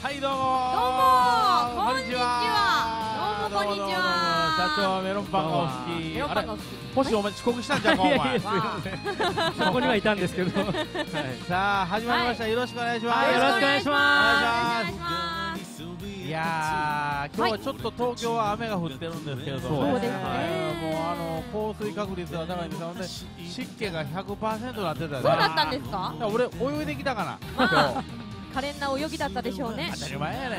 はいどうもどうもこんにちは。どうもこんにちは。社長はメロンパンがお好き。星お前遅刻したんじゃんかお前。そこにはいたんですけど。さあ始まりました。よろしくお願いします。よろしくお願いします。いや今日はちょっと東京は雨が降ってるんですけれども、もう降水確率は高いんですが、湿気が 100% になってた。そうだったんですか？俺泳いできたかな。可憐な泳ぎだったでしょうね。当たり前やね。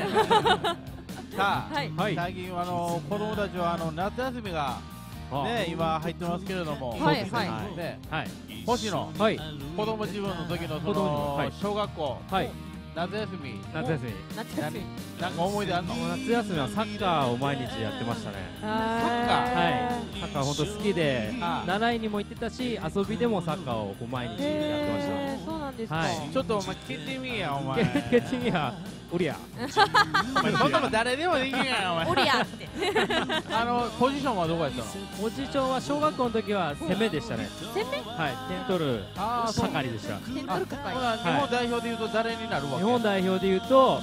さあ、最近子供たちは夏休みがね今入ってますけれども、星野子供自分の時のその小学校夏休みなんか思い出あるの？夏休みはサッカーを毎日やってましたね。サッカーはいサッカー本当好きで習いにも行ってたし遊びでもサッカーを毎日やってました。ちょっとお前ケチミやお前ケチミやオリアそんなの誰でもできないお前オリアってポジションはどこやったの？ポジションは小学校の時は攻めでしたね。攻め？はい点取る係でした。点取る係。日本代表でいうと誰になるわけ？日本代表でいうと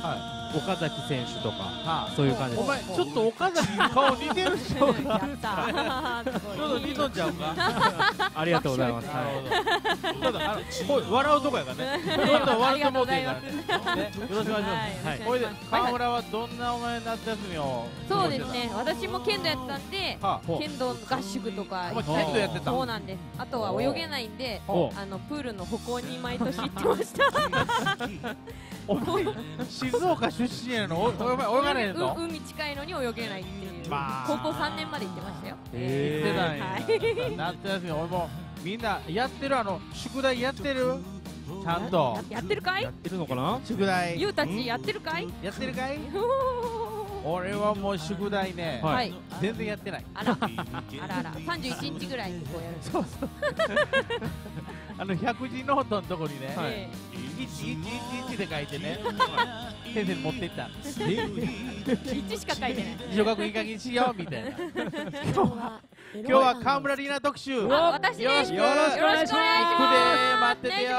岡崎選手とかそういう感じです。お前ちょっと岡崎の顔似てるしちょっと似とっちゃうか。ありがとうございます。ただ笑うとこやからね。ちょっと笑うと思うていいからね。よろしくお願いします。これで川村はどんなお前夏休みを？そうですね。私も剣道やってたんで剣道の合宿とか。剣道やってた。そうなんです。あとは泳げないんでプールの歩行に毎年行ってました。お前静岡出身やの？泳がないの？海近いのに泳げないっていう。高校3年まで行ってましたよ。行ってたね。夏休み俺もみんなやってる宿題やってる？ちゃんとやってるかい？やってるのかな？宿題。ゆうたちやってるかい？やってるかい？俺はもう宿題ね、全然やってない。あらあら、31日ぐらいにこうやる。そうそう。100字ノートのとこにね、111で書いてね、先生に持っていった。1しか書いてない。小学いい加減しようみたいな。今日は川村里奈特集。私ね。よろしくお願いします。待っててよ。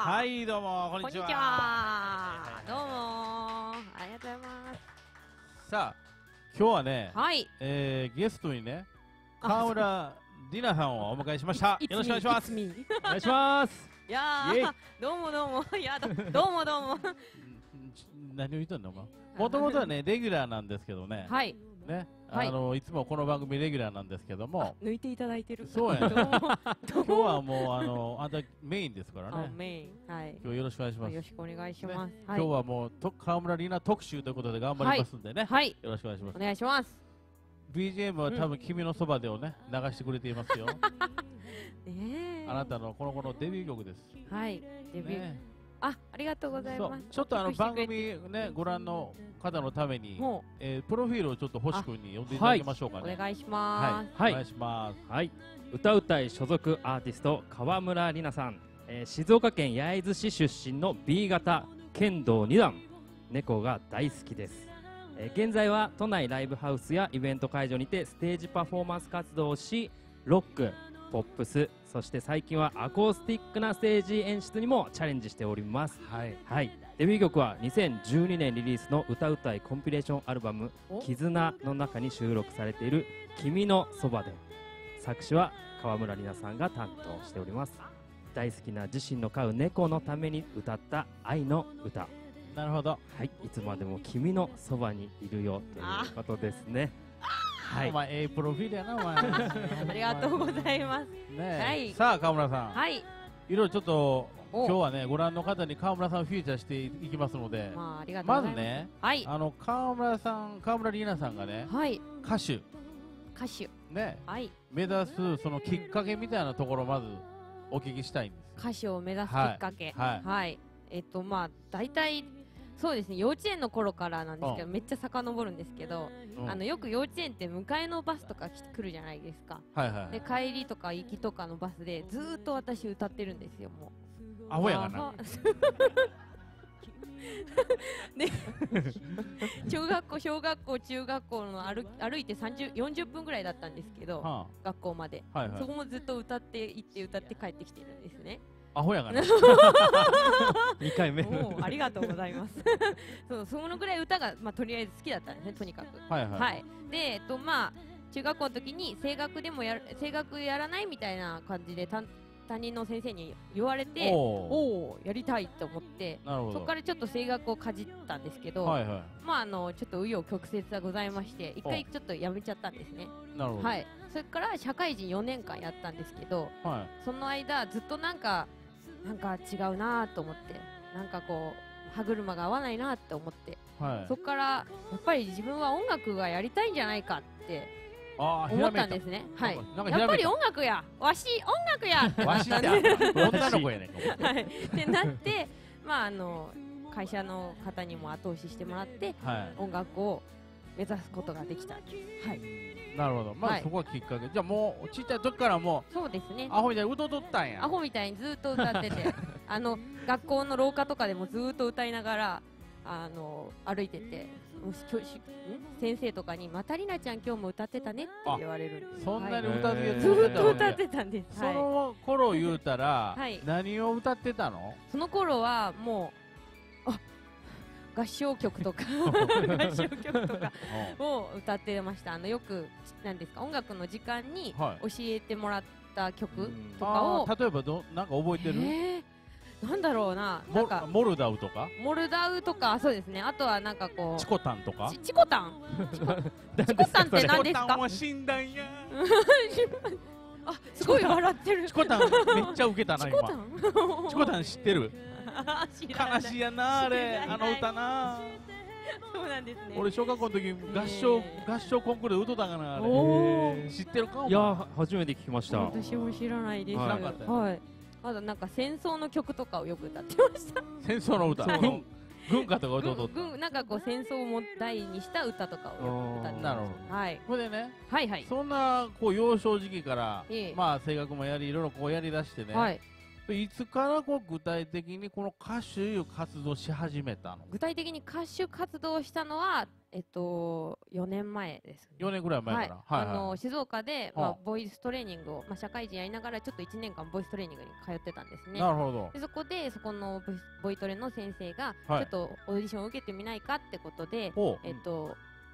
はいどうもこんにちは。どうもありがとうございます。さあ今日はねゲストにね川村里奈さんをお迎えしました。よろしくお願いします。お願いします。いやどうもどうもいやどうもどうも何を言ったんだお前。もともとはねレギュラーなんですけどねいつもこの番組レギュラーなんですけども抜いていただいてる。そうやね。今日はもうあんたメインですからね。メインはい今日よろしくお願いします。よろしくお願いします。今日はもう川村里奈特集ということで頑張りますんでね。はいよろしくお願いします。お願いします。 BGM は多分君のそばでをね流してくれていますよ。あなたのこの子のデビュー曲です。はいデビューありがとうございます。ちょっと番組ねご覧の方のためにプロフィールをちょっと星君に呼んでいただきましょうかね。お願いします。はいお願いします。はい歌うたい所属アーティスト川村里奈さん、静岡県焼津市出身の B 型剣道2段猫が大好きです。現在は都内ライブハウスやイベント会場にてステージパフォーマンス活動をしロックポップス、そして最近はアコースティックなステージ演出にもチャレンジしております。デビュー曲は2012年リリースの歌うたいコンピレーションアルバム「絆」の中に収録されている「君のそばで」、作詞は川村里奈さんが担当しております。大好きな自身の飼う猫のために歌った愛の歌。なるほど、はい、いつまでも君のそばにいるよということですね。はい、お前ええプロフィールやなお前。ありがとうございます。はい。さあ川村さん。はい。いろいろちょっと今日はねご覧の方に川村さんをフィーチャーしていきますので。まあありがとうございます。まずね、はい。川村さん、川村里奈さんがね、はい。歌手。ね。はい。目指すそのきっかけみたいなところをまずお聞きしたいんです。歌手を目指すきっかけ。はい。はい。まあ大体。そうですね、幼稚園の頃からなんですけど、めっちゃ遡るんですけど、よく幼稚園って迎えのバスとか来るじゃないですか。で帰りとか行きとかのバスでずっと私歌ってるんですよ。もうアホやがな。で小学校中学校の歩いて40分ぐらいだったんですけど、学校まで、そこもずっと歌って行って歌って帰ってきてるんですね。アホやから。2回目。ありがとうございます。そのぐらい歌がまあとりあえず好きだったんですね。とにかく。はい。でまあ中学校の時に声楽やらないみたいな感じで担任の先生に言われて、おやりたいと思って、そこからちょっと声楽をかじったんですけど、まあちょっと紆余曲折がございまして、一回ちょっとやめちゃったんですね。はい。それから社会人4年間やったんですけど、その間ずっとなんか違うなぁと思って、なんかこう歯車が合わないなって思って、そこからやっぱり自分は音楽がやりたいんじゃないかって思ったんですね。はい、やっぱり音楽やわし音楽やってなったんです女の子やねん。はい、ってなってまあ会社の方にも後押ししてもらって、音楽を目指すことができたんです。はい、なるほど。まあそこはきっかけ。じゃあもうちっちゃい時からもうそうですね。アホみたいに歌っとったんや。アホみたいにずっと歌ってて、学校の廊下とかでもずっと歌いながら歩いてて、先生とかにまたりなちゃん今日も歌ってたねって言われるんです。そんなに歌ってずっと歌ってたんです。その頃言うたら何を歌ってたの？その頃はもう合唱曲とかを歌ってました。よくなんですか、音楽の時間に教えてもらった曲とかを、例えばなんか覚えてる？なんだろうな、なんかモルダウとかそうですね。あとはなんかこうチコタンとか。チコタンって何ですか？チコタンは死んだんや。あ、すごい笑ってる。チコタンめっちゃウケたな今。チコタン知ってる？悲しいやなあれ、歌な。そうなんですね。俺小学校の時合唱コンクールで歌ったかなあれ。知ってるか？いや初めて聞きました。私も知らないです。はい。まだなんか戦争の曲とかをよく歌ってました。戦争の歌。軍歌とか歌うと。なんかこう戦争を題にした歌とかを歌ってました。なるほど。はい。これでね。はいはい。そんなこう幼少時期からまあ声楽もやりいろいろこうやり出してね。はい。いつからこう具体的にこの歌手活動し始めたの？具体的に歌手活動したのは4年前ですね。4年ぐらい前から。静岡でボイストレーニングを社会人やりながらちょっと1年間ボイストレーニングに通ってたんですね。なるほど。でそこのボイトレの先生がちょっとオーディションを受けてみないかってことで、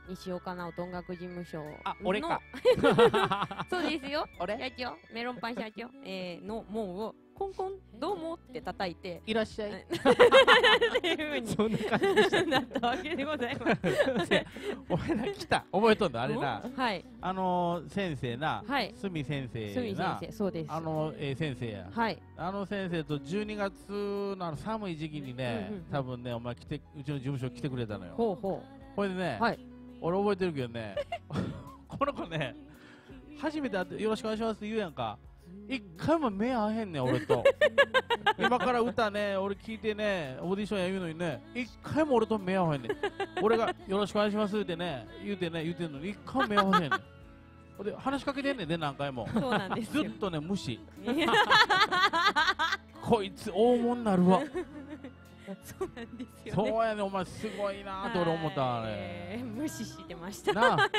西岡直人音楽事務所の俺かそうですよ俺社長メロンパン社長の門をコンコンどうもって叩いていらっしゃいっていう風にそんな感じになったわけでございます。俺ら来た覚えとんだあれな。はい。先生な、隅先生な、そうです。先生や。はい。先生と12月の寒い時期にね、多分ねお前来てうちの事務所来てくれたのよ。ほうほう。これでね、俺覚えてるけどね、この子ね初めて会ってよろしくお願いしますって言うやんか。一回も目合わへんねん俺と今から歌ね俺聞いてねオーディションや言うのにね一回も俺と目合わへんねん俺がよろしくお願いしますってね言うてんのに一回も目合わへんねんで話しかけてんねんで何回もそうなんですよずっとね無視こいつ大物になるわそうなんですよねそうやねお前すごいなーと俺思ったあれ無視してましたな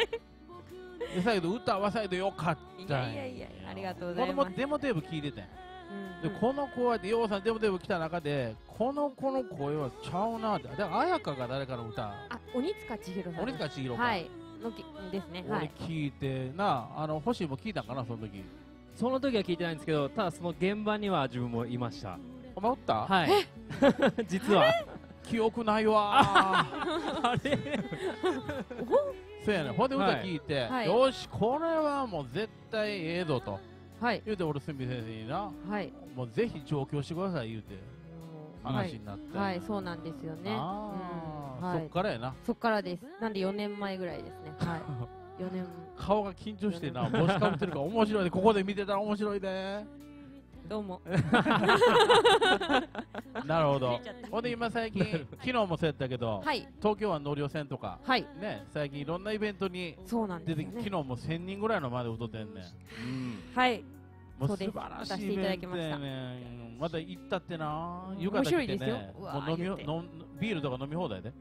さやけど歌はさやけどよかったんや。いやいや、ありがとうございます。このデモテープ聞いてて、この子はようさんデモテープ来た中でこの子の声はちゃうなって。彩香が誰かの歌、あ、鬼塚千尋さん、鬼塚千尋さんですね。俺聞いてな、星も聞いたんかな、その時。その時は聞いてないんですけど、ただその現場には自分もいました。お前おった？はい。実は記憶ないわ。あれそうやね。ほんで歌聞いて、よしこれはもう絶対ええぞと言うて、俺角先生にな、もうぜひ上京してください言うて話になって、はい、そうなんですよね。そっからやな。そっからです。なんで4年前ぐらいですね。はい、4年。顔が緊張してな、帽子かぶってるから面白いで、ここで見てたら面白いで。どうも。なるほど。ほんで今最近、昨日もそうやったけど、東京湾納涼船とかね、最近いろんなイベントに出て、昨日も1000人ぐらいの前で踊ってんね。はい、もう素晴らしいイベントやね。また行ったってな、浴衣着てね、ビールとか飲み放題で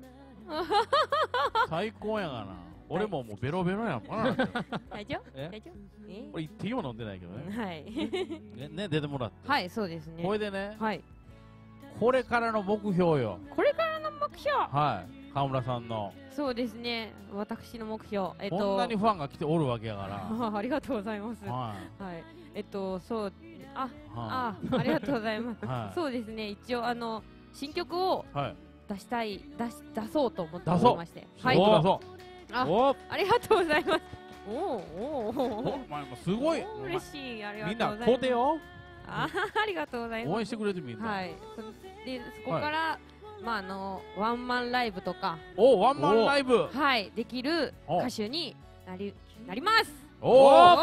最高やがな。俺ももうベロベロやんかな。大丈夫？大丈夫？俺一滴も飲んでないけどね。はい。ね、出てもらって。はい、そうですね。これでね。はい。これからの目標よ。これからの目標。はい。川村さんの。そうですね。私の目標。こんなにファンが来ておるわけやから。ありがとうございます。はい。そう。ありがとうございます。そうですね。一応新曲を出そうと思っておりまして。はい。出そう。ありがとうございます。おお、お前もすごい。嬉しい、ありがとうございます。みんな肯定よ。ありがとうございます。応援してくれてみんな。はい。でそこからまあワンマンライブとか。お、ワンマンライブ。はい、できる歌手になります。おお。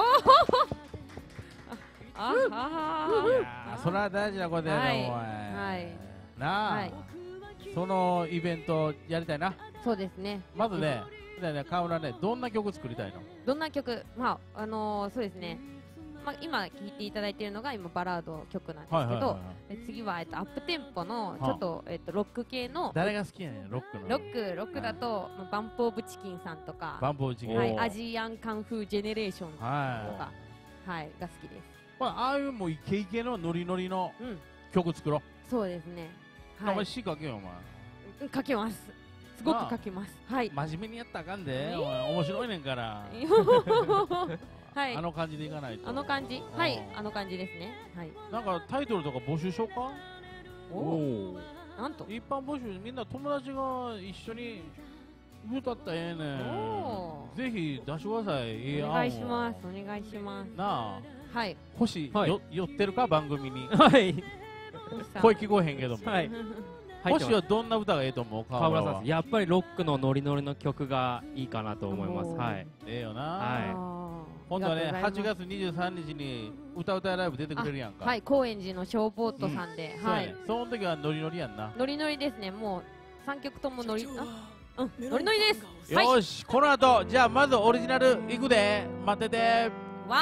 それは大事なことやね。はい。なあ。そのイベントやりたいな。そうですね。まずね。川村ね、どんな曲作りたいの？どんな曲、まあそうですね、まあ、今聴いていただいているのが今バラード曲なんですけど、次はアップテンポのちょっとロック系の。誰が好きやねん、ロックの。ロックだとバンプ・オブ・チキンさんとか、アジアン・カンフー・ジェネレーションとかが好きです。ああいうもうイケイケのノリノリの曲作ろう。そうですね。お前詩書けよ、お前。書けます。すごく書きます。はい。真面目にやったらあかんで、面白いねんから。はい。あの感じでいかないと。あの感じ、はい、あの感じですね。はい。なんかタイトルとか募集しようか。おお。なんと。一般募集、みんな友達が一緒に歌ったらええねん。ぜひ出してください。お願いします。お願いします。なあ。はい。星寄ってるか、番組に。はい。声聞こえへんけども。はい。星はどんな歌がいいと思う？川村さん、やっぱりロックのノリノリの曲がいいかなと思います。はい。ええよな。はい。今度はね、8月23日に歌いライブ出てくれるやんか。はい。高円寺のショーボートさんで。はい。その時はノリノリやんな。ノリノリですね。もう3曲ともノリ。うん。ノリノリです。よし。この後、じゃあまずオリジナルいくで。待ってて。わー。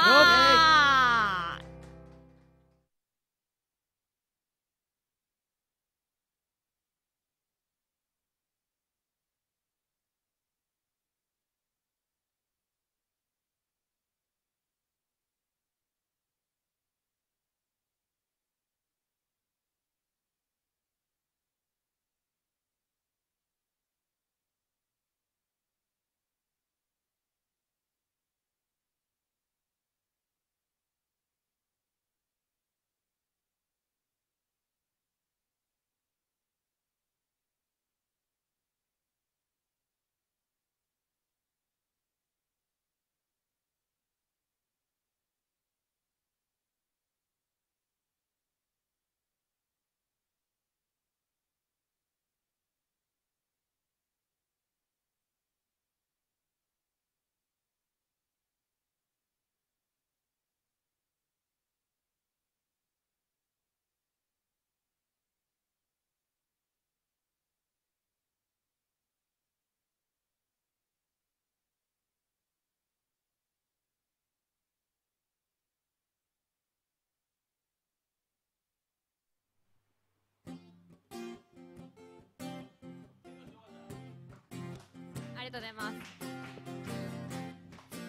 ありがとうございま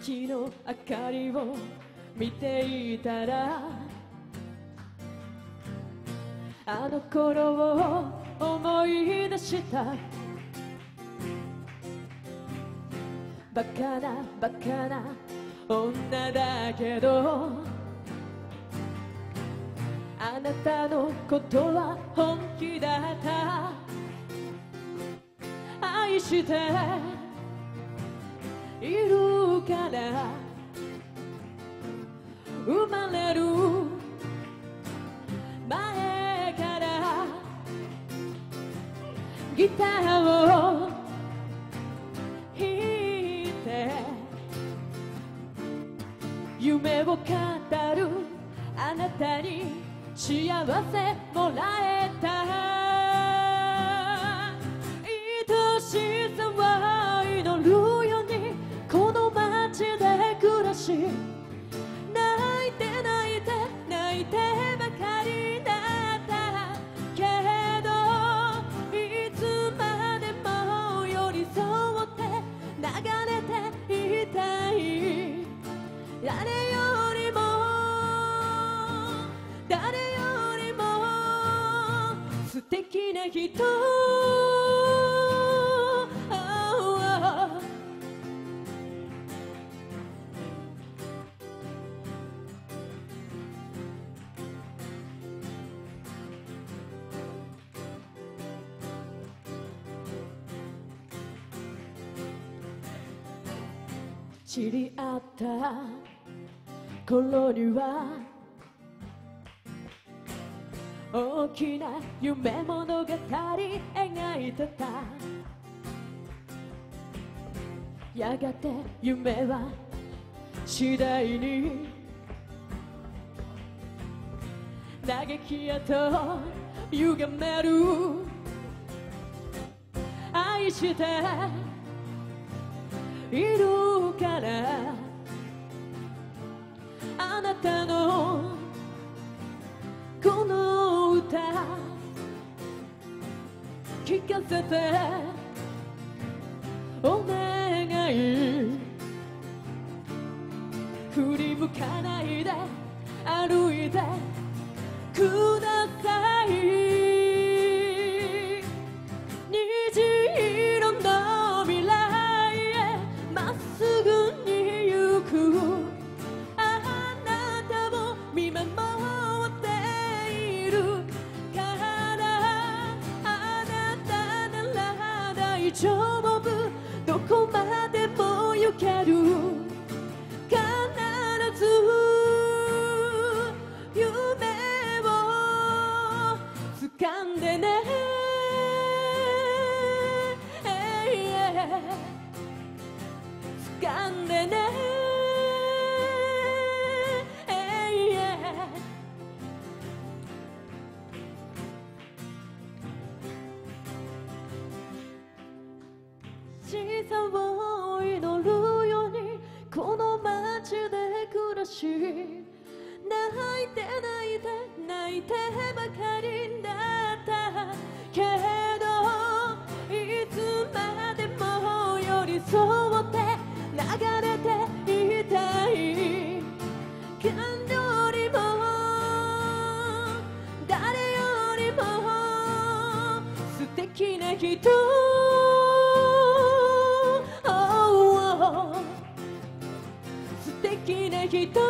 す。月の明かりを見ていたら、あの頃を思い出した。バカなバカな女だけど、あなたのことは本気だった。愛しているから生まれる前から、ギターを弾いて夢を語るあなたに幸せもらえた。愛しさは祈るようにこの街で暮らし、泣いて泣いて泣いてばかりだったけど、いつまでも寄り添って流れていたい。誰よりも素敵な人、知り合った頃には大きな夢物語描いてた。やがて夢は次第に嘆きやと歪める。愛しているから、あなたのこの歌聞かせてお願い。振り向かないで歩いてください。どこまでも行ける、必ず夢を掴んでね。掴んでね。を祈るようにこの街で暮らし、泣いて泣いて泣いてばかりだったけど、いつまでも寄り添って流れていたい。誰よりも誰よりも素敵な人、人、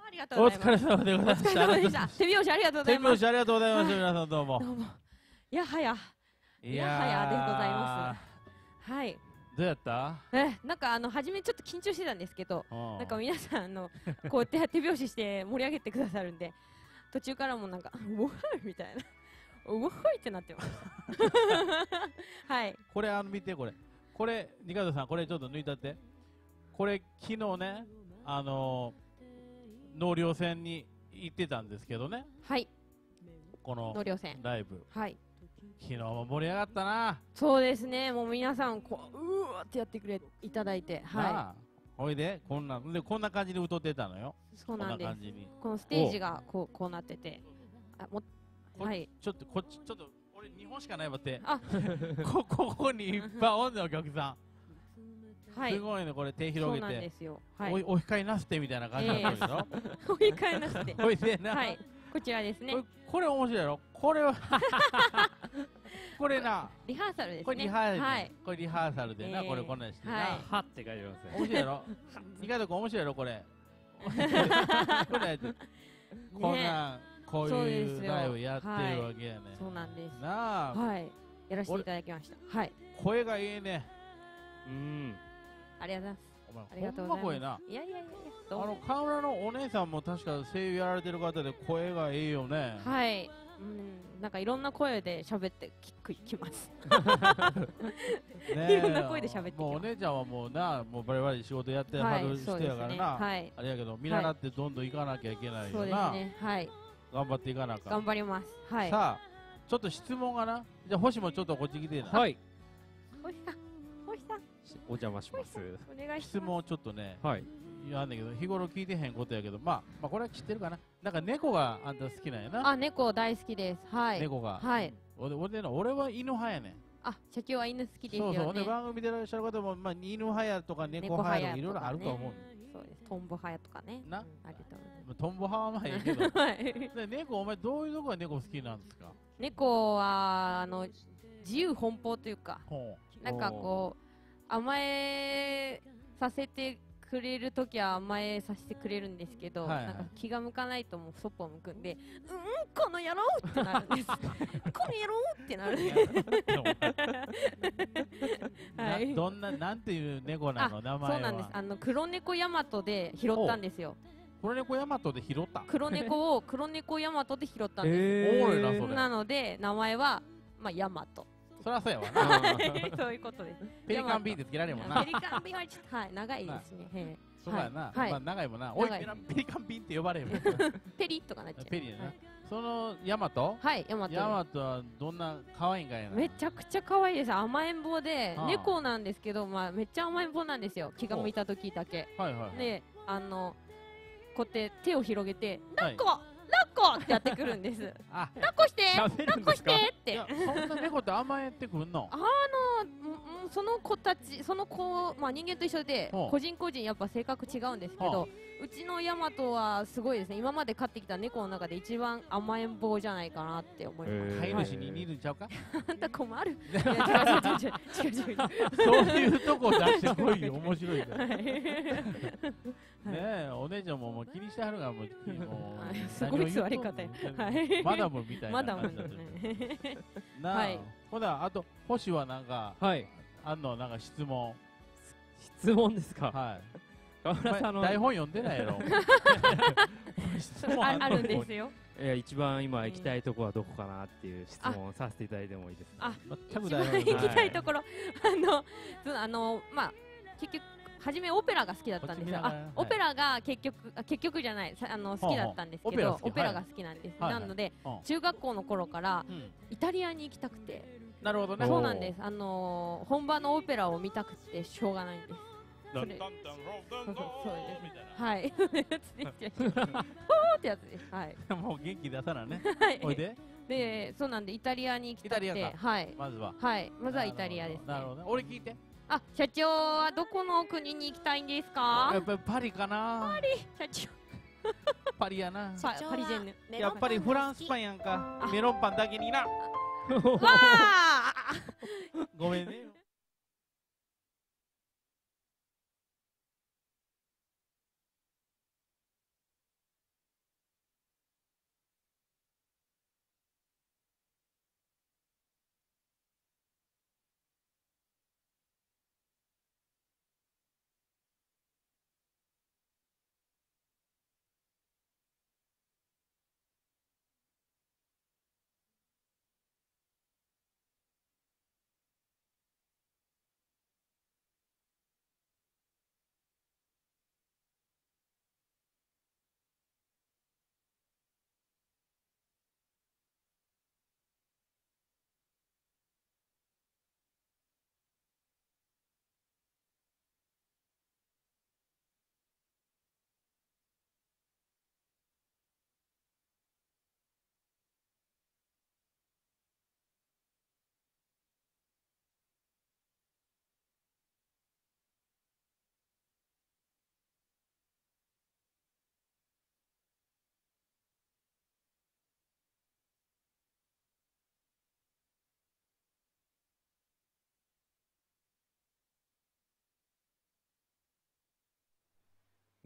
ありがとうございます。お疲れ様でございました。お疲れ様でした。手拍子ありがとうございます。手拍子ありがとうございます。皆さんどうも。やはやでございます。はい。どうやった？なんか初めちょっと緊張してたんですけど、なんか皆さんこうやって手拍子して盛り上げてくださるんで、途中からもなんかウォーみたいな。うわーいってなってますはい、これ見て、これ二階堂さん、これちょっと抜いたって。これ昨日ね、納涼船に行ってたんですけどね。はい、このライブ、はい、昨日も盛り上がったな。そうですね、もう皆さんこう、うわってやってくれいただいて、はい。おいで、こんな感じで歌ってたのよ。そうなんです。このステージがこうなってて、あ、もはい、ちょっとこっち、ちょっと俺日本しかないわって、あこにいっぱいおんねん、お客さん。すごいね、これ手広げて、お控えなすってみたいな感じなんですよ。お控えなすって。おいでな。はい。こちらですね。これ面白いよ。これはこれな。リハーサルですね。これリハーサルでな、これこんなんしてな。はって書いてます。面白いよ。二階堂君面白いよ、これ。こんなこういうライブやってるわけやね。そうなんです。なあ。はい。やらせていただきました。はい。声がいいね。うん。ありがとうございます。ありがとうございます。いや。河村のお姉さんも確か声優やられてる方で声がいいよね。はい。うん、なんかいろんな声で喋ってきます。いろんな声で喋ってきます。もうお姉ちゃんはもうな、もうバリバリ仕事やってはる人やからな。はい。あれやけど見習ってどんどん行かなきゃいけないよな。はい。頑張っていかなきゃ。頑張ります。はい。さあ、ちょっと質問がな。じゃあ星もちょっとこっち来てな。はい。お邪魔します。質問ちょっとね、はい、あんだけど日頃聞いてへんことやけど、まあこれは知ってるかな。なんか猫があんた好きなんやな。あ、猫大好きです。はい。猫が。はい。俺は犬派やねん。あ、社長は犬好きですよね。そうそう。番組でいらっしゃる方もまあ犬派やとか猫派やいろいろあると思う。そうです。トンボ派やとかね。な。ありがとうございます。トンボ派はまあいいけど。はい。猫、お前どういうとこが猫好きなんですか。猫は自由奔放というか、なんかこう。甘えさせてくれるときは甘えさせてくれるんですけど、なんか気が向かないともうそっぽを向くんで、この野郎ってなるんです。この野郎ってなる。どんな、なんていう猫なの、名前は。そうなんです。黒猫ヤマトで拾ったんですよ。黒猫ヤマトで拾った。黒猫を黒猫ヤマトで拾ったんです。なので名前はまあヤマト。そりゃそうやわな。そういうことです。ペリカン B でつけられるもんな。ペリカン B はちょっとはい長いですね。そうやな。まあ長いもんな。おいペリカン B って呼ばれるもん。ペリとかなっちゃう。ペリな。そのヤマト？はいヤマト。ヤマトはどんな可愛いんかいな。めちゃくちゃ可愛いです。甘えん坊で猫なんですけど、まあめっちゃ甘えん坊なんですよ。気が向いた時だけ。はい。でこうやって手を広げて猫。抱っこってやってくるんです。抱っこして、抱っこしてって。そんな猫って甘えてくんの？その子たち、その子、まあ人間と一緒で個人個人やっぱ性格違うんですけど、うちのヤマトはすごいですね。今まで飼ってきた猫の中で一番甘えん坊じゃないかなって思います。飼い主に似るんちゃうか？あんた困る。そういうとこ出してこいよ、面白いから。ねえ、お姉ちゃんももう気にしてはるが、もうすごい座り方や。マダムみたいな感じだった。なあ、ほらあと星はなんかあんの、なんか質問。質問ですか。はい。台本読んでないやろ。あるんですよ。一番今行きたいとこはどこかなっていう質問をさせていただいてもいいですか。一番行きたいところ、まあ結局初めオペラが好きだったんですよ。オペラが結局じゃない好きだったんですけど、オペラが好きなんです。なので中学校の頃からイタリアに行きたくて、なるほどね。そうなんです。本場のオペラを見たくてしょうがないんです。そうです。はい。ってやつです。はい。もう元気出さないね。おいで。で、そうなんでイタリアに行きたくて、はい。まずは。はい。まずはイタリアです。なるほど。俺聞いて。あ、社長はどこの国に行きたいんですか？やっぱりパリかな。パリ。社長。パリやな。パリジェンヌ。やっぱりフランスパンやんか。メロンパンだけにな。わあ。ごめんね。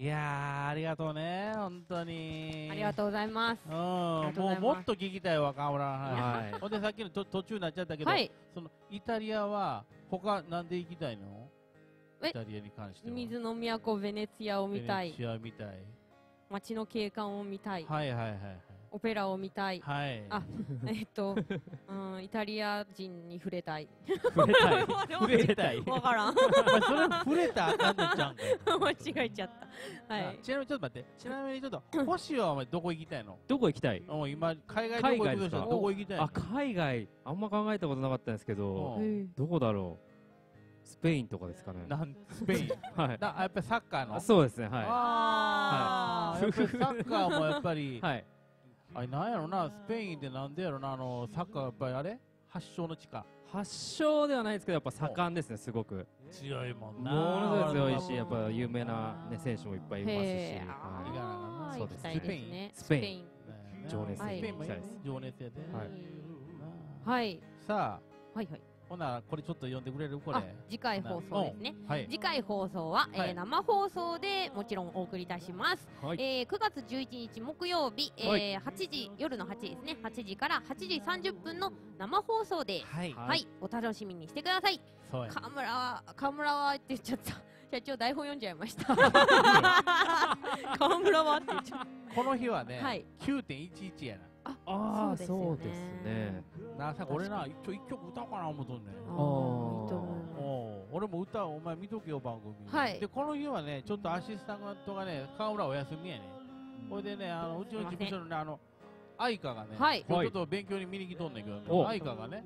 いやー、ありがとうね、本当にありがとうございます。もうもっと聞きたいわ、河村の話。ほんでさっきの途中になっちゃったけど、そのイタリアは他なんで行きたいの？イタリアに関しては水の都ベネツィアを見たい、街の景観を見たい、オペラを見たい、あ、イタリア人に触れたい。触れたい。わからん。それ触れたらあかんのちゃんか。間違えちゃった。はい。ちなみにちょっと待って。ちなみにちょっと星はお前どこ行きたいの？どこ行きたい？もう今海外どこ行くでしょ？どこ行きたい？あ、海外あんま考えたことなかったんですけど、どこだろう。スペインとかですかね。スペイン。はい。だ、やっぱりサッカーの。そうですね。はい。ああ。サッカーもやっぱり。はい。あれなんやろな、スペインってなんでやろな、サッカーやっぱりあれ発祥の地か。発祥ではないですけど、やっぱ盛んですね、すごく強いもんな、ものすごい強いし、やっぱ有名な選手もいっぱいいますし。そうですね、スペイン情熱やで。はい、さあ、はいはい、ほなこれちょっと読んでくれる？これ次回放送ですね。次回放送は生放送でもちろんお送りいたします。9月11日木曜日8時、夜の8時ですね、8時から8時30分の生放送で、はい、お楽しみにしてください。河村はって言っちゃった。社長台本読んじゃいました。河村はって言っちゃった。この日はね 9.11 やな。ああ、そうですね。なさ、俺な一曲歌おうかな思うとんね。俺も歌お前見とけよ番組。でこの日はねちょっとアシスタントがね河村お休みやね。これでねうちの事務所のね愛花がねちょっと勉強に見に来とんねんけど、愛花がね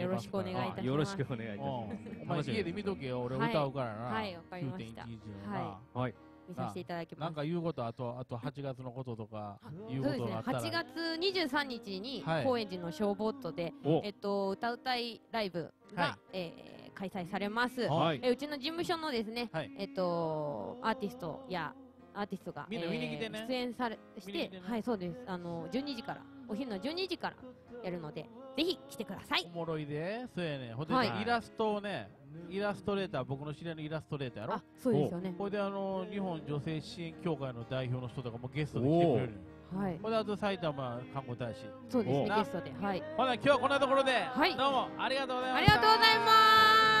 よろしくお願いいたします。よろしくお願いいたします。お前家で見とけよ、俺歌うからな。はい、わかりました。はい。見させていただきます。なんか言うことあと8月のこととか言うことがあったら。そうですね。8月23日に高円寺のショーボットで歌うたいライブが開催されます。うちの事務所のですねアーティストが出演されして、はい、そうです。12時からお昼の12時からやるのでぜひ来てください。おもろいで、そうやね。ほんでイラストをね。イラストレーター、僕の知り合いのイラストレーターやろ。そうですよね。これで日本女性支援協会の代表の人とかもゲストで来てくれる。はい。これであと埼玉観光大使。そうですね。ゲストで。はい。ほな今日はこんなところで。はい。どうもありがとうございました。ありがとうございます。